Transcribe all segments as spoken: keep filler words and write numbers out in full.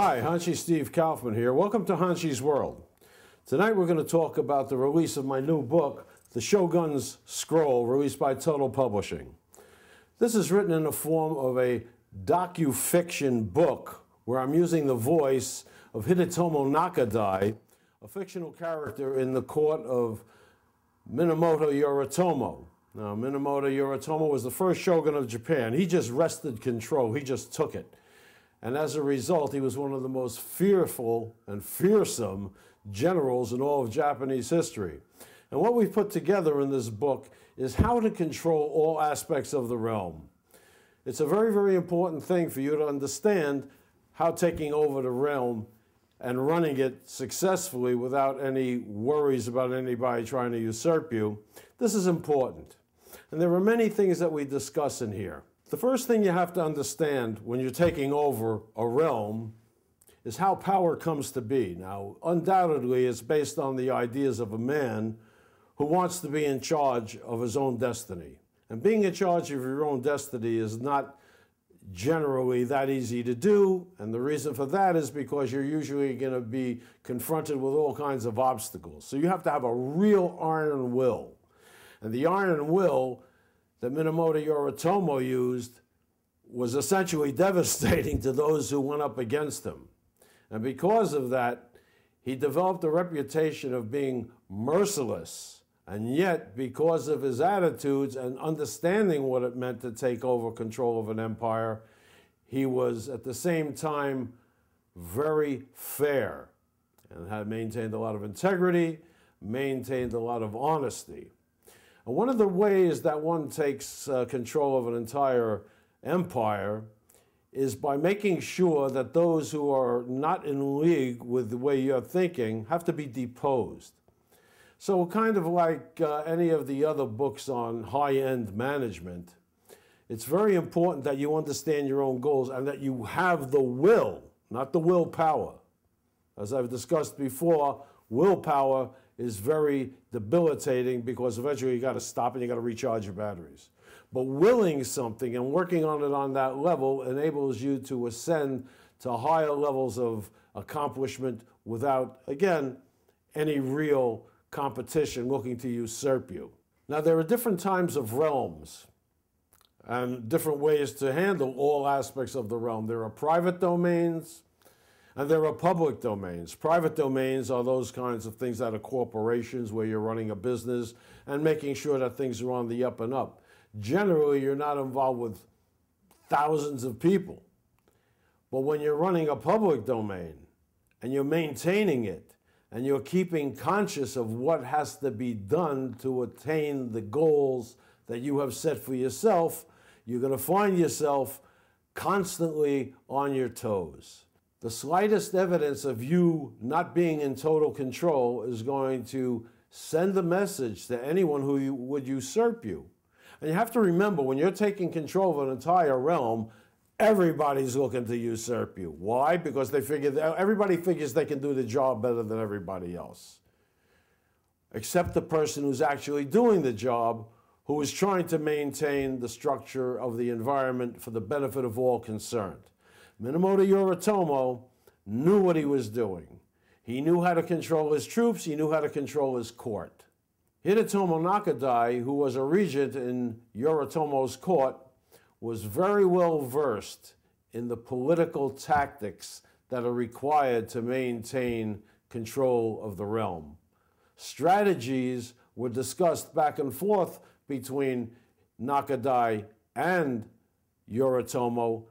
Hi, Hanshi Steve Kaufman here. Welcome to Hanshi's World. Tonight we're going to talk about the release of my new book, The Shogun's Scroll, released by Tuttle Publishing. This is written in the form of a docufiction book where I'm using the voice of Hidetomo Nakadai, a fictional character in the court of Minamoto Yoritomo. Now, Minamoto Yoritomo was the first shogun of Japan. He just wrested control. He just took it. And as a result, he was one of the most fearful and fearsome generals in all of Japanese history. And what we've put together in this book is how to control all aspects of the realm. It's a very, very important thing for you to understand how taking over the realm and running it successfully without any worries about anybody trying to usurp you. This is important. And there are many things that we discuss in here. The first thing you have to understand when you're taking over a realm is how power comes to be. Now, undoubtedly, it's based on the ideas of a man who wants to be in charge of his own destiny. And being in charge of your own destiny is not generally that easy to do. And the reason for that is because you're usually going to be confronted with all kinds of obstacles. So you have to have a real iron will. And the iron will that Minamoto Yoritomo used was essentially devastating to those who went up against him. And because of that, he developed a reputation of being merciless. And yet, because of his attitudes and understanding what it meant to take over control of an empire, he was at the same time very fair and had maintained a lot of integrity, maintained a lot of honesty. One of the ways that one takes uh, control of an entire empire is by making sure that those who are not in league with the way you're thinking have to be deposed. So kind of like uh, any of the other books on high-end management, it's very important that you understand your own goals and that you have the will, not the willpower. As I've discussed before, willpower is very debilitating because eventually you got to stop and you got to recharge your batteries. But willing something and working on it on that level enables you to ascend to higher levels of accomplishment without, again, any real competition looking to usurp you. Now, there are different types of realms and different ways to handle all aspects of the realm. There are private domains, and there are public domains. Private domains are those kinds of things that are corporations where you're running a business and making sure that things are on the up and up. Generally, you're not involved with thousands of people. But when you're running a public domain and you're maintaining it and you're keeping conscious of what has to be done to attain the goals that you have set for yourself, you're going to find yourself constantly on your toes. The slightest evidence of you not being in total control is going to send a message to anyone who would usurp you. And you have to remember, when you're taking control of an entire realm, everybody's looking to usurp you. Why? Because they figure that everybody figures they can do the job better than everybody else, except the person who's actually doing the job, who is trying to maintain the structure of the environment for the benefit of all concerned. Minamoto Yoritomo knew what he was doing. He knew how to control his troops. He knew how to control his court. Hidetomo Nakadai, who was a regent in Yoritomo's court, was very well versed in the political tactics that are required to maintain control of the realm. Strategies were discussed back and forth between Nakadai and Yoritomo,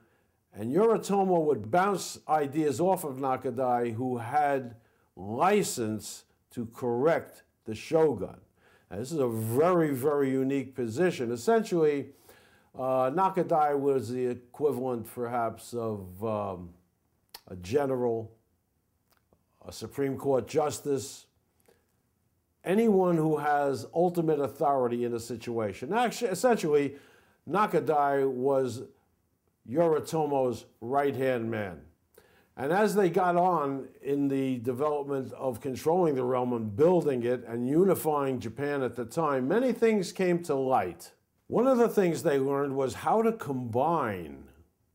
and Yoritomo would bounce ideas off of Nakadai, who had license to correct the shogun. Now, this is a very, very unique position. Essentially, uh, Nakadai was the equivalent, perhaps, of um, a general, a Supreme Court justice, anyone who has ultimate authority in a situation. Actually, essentially, Nakadai was Yoritomo's right-hand man. And as they got on in the development of controlling the realm and building it and unifying Japan at the time, many things came to light. One of the things they learned was how to combine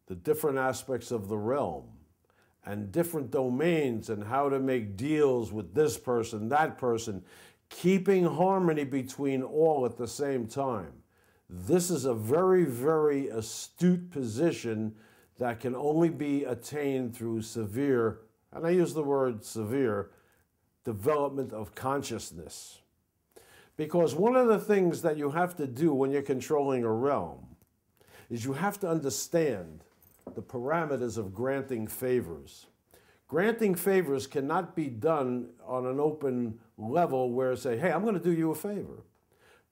the different aspects of the realm and different domains and how to make deals with this person, that person, keeping harmony between all at the same time. This is a very, very astute position that can only be attained through severe, and I use the word severe, development of consciousness. Because one of the things that you have to do when you're controlling a realm is you have to understand the parameters of granting favors. Granting favors cannot be done on an open level where say, hey, I'm going to do you a favor.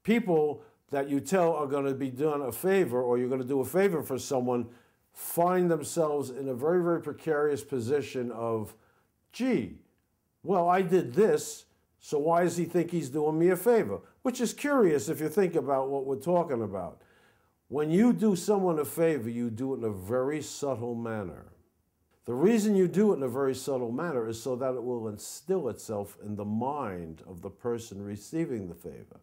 People that you tell are going to be done a favor, or you're going to do a favor for someone, find themselves in a very, very precarious position of, gee, well, I did this, so why does he think he's doing me a favor? Which is curious if you think about what we're talking about. When you do someone a favor, you do it in a very subtle manner. The reason you do it in a very subtle manner is so that it will instill itself in the mind of the person receiving the favor.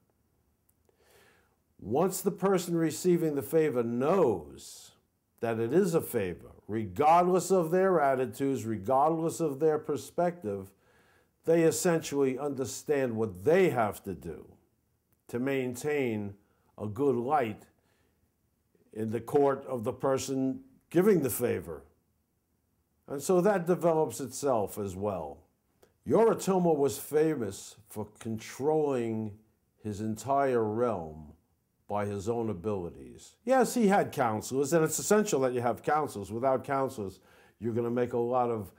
Once the person receiving the favor knows that it is a favor, regardless of their attitudes, regardless of their perspective, they essentially understand what they have to do to maintain a good light in the court of the person giving the favor. And so that develops itself as well. Yoritomo was famous for controlling his entire realm by his own abilities. Yes, he had counselors, and it's essential that you have counselors. Without counselors, you're going to make a lot of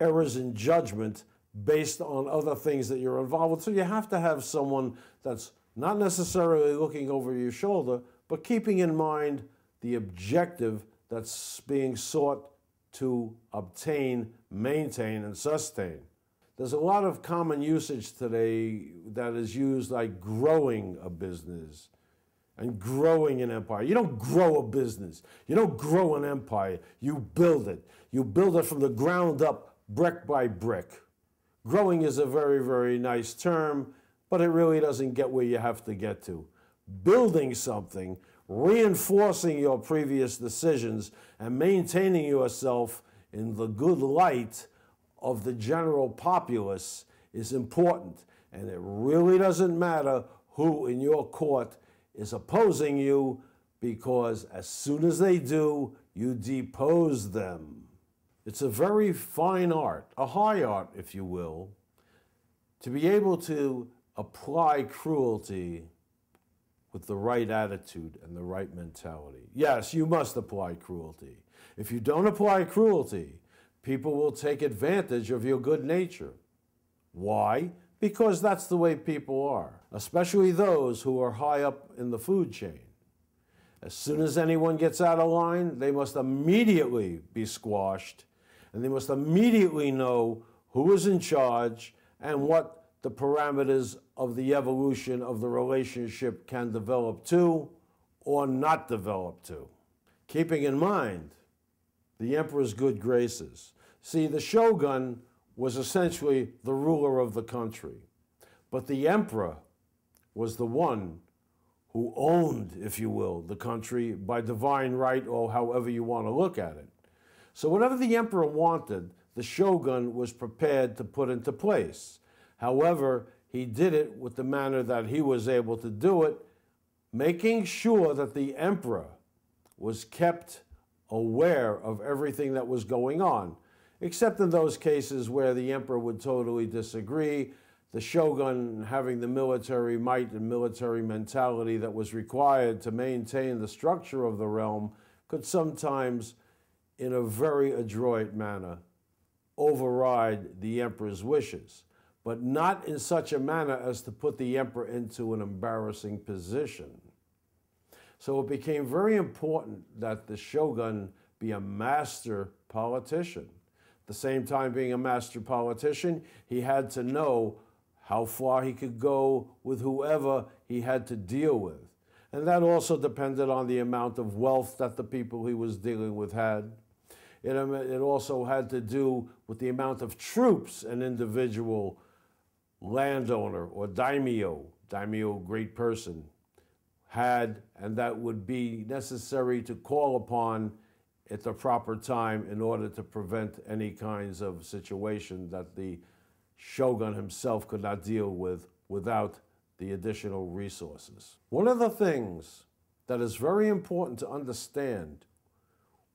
errors in judgment based on other things that you're involved with. So you have to have someone that's not necessarily looking over your shoulder, but keeping in mind the objective that's being sought to obtain, maintain, and sustain. There's a lot of common usage today that is used like growing a business and growing an empire. You don't grow a business. You don't grow an empire. You build it. You build it from the ground up, brick by brick. Growing is a very, very nice term, but it really doesn't get where you have to get to. Building something, reinforcing your previous decisions, and maintaining yourself in the good light of the general populace is important. And it really doesn't matter who in your court is opposing you, because as soon as they do, you depose them. It's a very fine art, a high art, if you will, to be able to apply cruelty with the right attitude and the right mentality. Yes, you must apply cruelty. If you don't apply cruelty, people will take advantage of your good nature. Why? Because that's the way people are, especially those who are high up in the food chain. As soon as anyone gets out of line, they must immediately be squashed, and they must immediately know who is in charge and what the parameters of the evolution of the relationship can develop to or not develop to. Keeping in mind the emperor's good graces. See, the shogun was essentially the ruler of the country, but the emperor was the one who owned, if you will, the country by divine right, or however you want to look at it. So whatever the emperor wanted, the shogun was prepared to put into place. However, he did it with the manner that he was able to do it, making sure that the emperor was kept aware of everything that was going on, except in those cases where the emperor would totally disagree. The shogun, having the military might and military mentality that was required to maintain the structure of the realm, could sometimes, in a very adroit manner, override the emperor's wishes, but not in such a manner as to put the emperor into an embarrassing position. So it became very important that the shogun be a master politician. At the same time being a master politician, he had to know how far he could go with whoever he had to deal with. And that also depended on the amount of wealth that the people he was dealing with had. It, it also had to do with the amount of troops an individual landowner or daimyo, daimyo, great person, had, and that would be necessary to call upon at the proper time in order to prevent any kinds of situation that the shogun himself could not deal with without the additional resources. One of the things that is very important to understand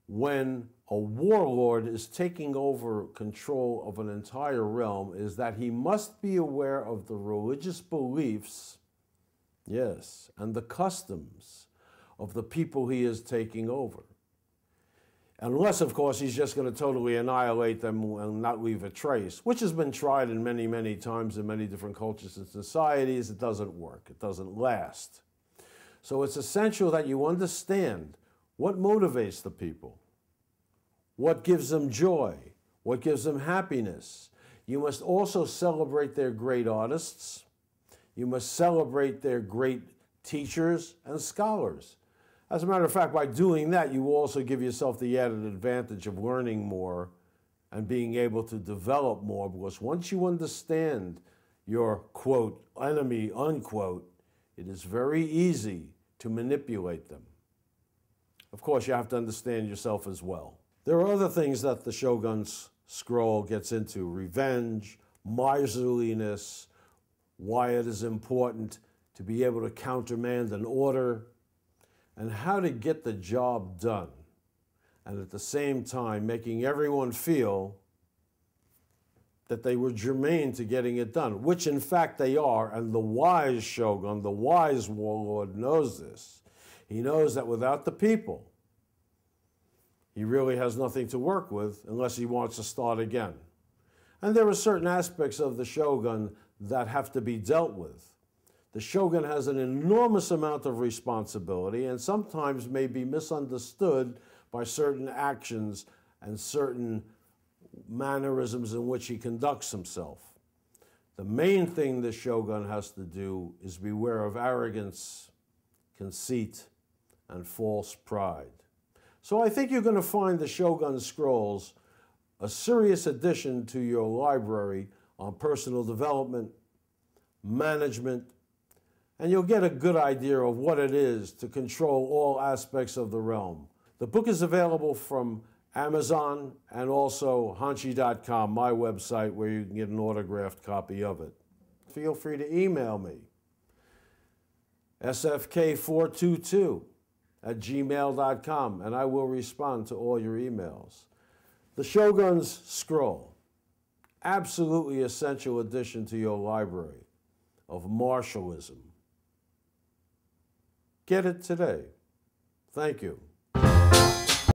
when a warlord is taking over control of an entire realm is that he must be aware of the religious beliefs, yes, and the customs of the people he is taking over. Unless, of course, he's just going to totally annihilate them and not leave a trace, which has been tried in many, many times in many different cultures and societies. It doesn't work. It doesn't last. So it's essential that you understand what motivates the people, what gives them joy, what gives them happiness. You must also celebrate their great artists. You must celebrate their great teachers and scholars. As a matter of fact, by doing that, you will also give yourself the added advantage of learning more and being able to develop more, because once you understand your, quote, enemy, unquote, it is very easy to manipulate them. Of course, you have to understand yourself as well. There are other things that the Shogun's Scroll gets into: revenge, miserliness, why it is important to be able to countermand an order, and how to get the job done, and at the same time making everyone feel that they were germane to getting it done, which in fact they are. And the wise shogun, the wise warlord, knows this. He knows that without the people, he really has nothing to work with unless he wants to start again. And there are certain aspects of the shogun that have to be dealt with. The shogun has an enormous amount of responsibility and sometimes may be misunderstood by certain actions and certain mannerisms in which he conducts himself. The main thing the shogun has to do is beware of arrogance, conceit, and false pride. So I think you're going to find the Shogun's Scrolls a serious addition to your library on personal development, management, and you'll get a good idea of what it is to control all aspects of the realm. The book is available from Amazon and also Hanshi dot com, my website, where you can get an autographed copy of it. Feel free to email me, S F K four two two at gmail dot com, and I will respond to all your emails. The Shogun's Scroll, absolutely essential addition to your library of martialism. Get it today. Thank you.